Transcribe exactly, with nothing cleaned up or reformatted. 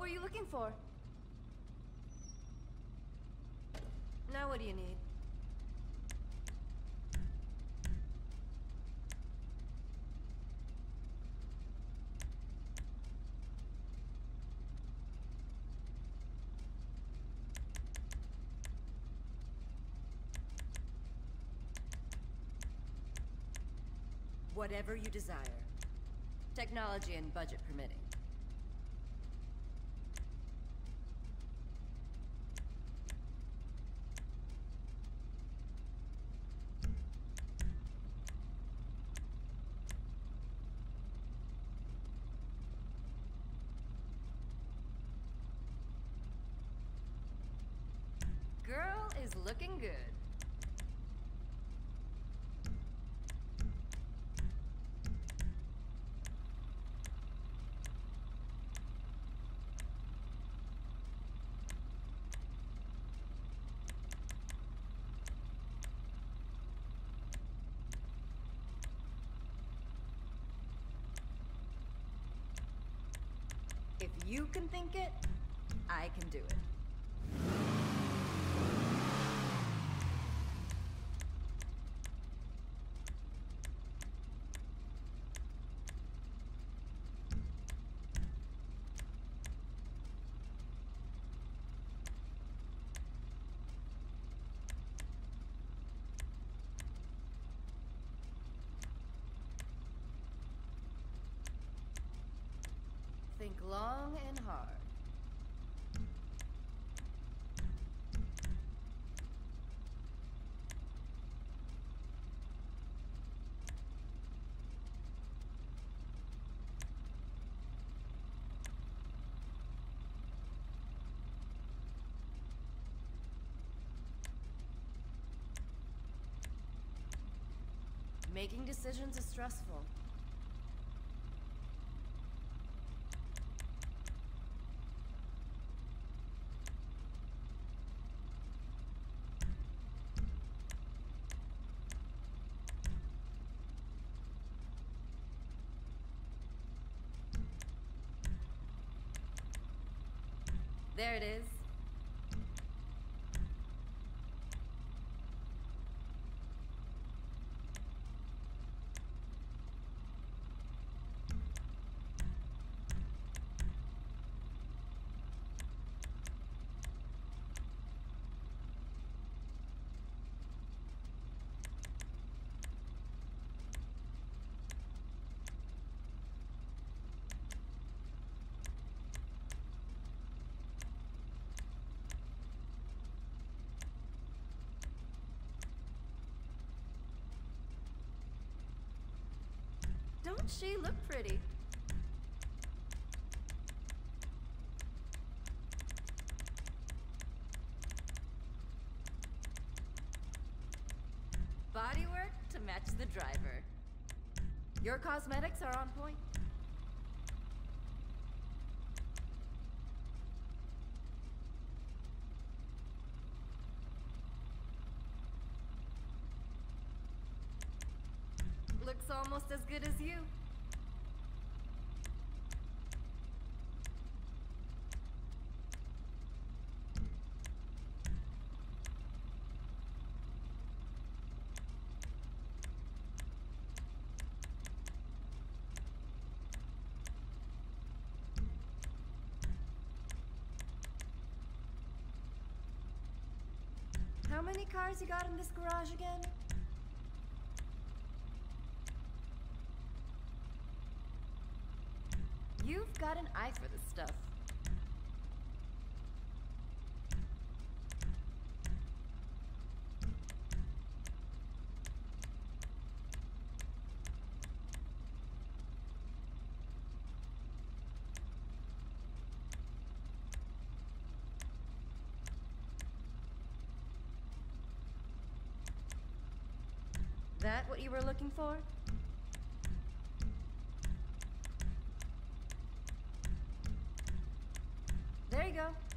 were you looking for? Now what do you need? Whatever you desire. Technology and budget permitting. Girl is looking good. If you can think it, I can do it. Think long and hard. Making decisions is stressful. There it is. Don't she look pretty? Bodywork to match the driver. Your cosmetics are on point. Looks almost as good as you. How many cars you got in this garage again? You've got an eye for this stuff. That what you were looking for? There you go.